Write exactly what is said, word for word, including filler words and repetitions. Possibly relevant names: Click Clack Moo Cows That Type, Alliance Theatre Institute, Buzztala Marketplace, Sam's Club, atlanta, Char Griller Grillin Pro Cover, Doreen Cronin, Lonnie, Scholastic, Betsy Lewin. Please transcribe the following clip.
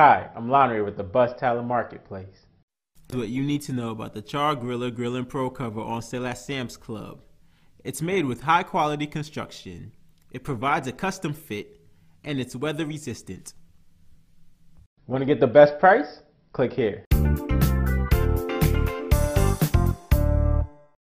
Hi, I'm Lonnie with the Buzztala Marketplace. What you need to know about the Char Griller Grillin Pro Cover on sale at Sam's Club. It's made with high quality construction. It provides a custom fit and it's weather resistant. Want to get the best price? Click here.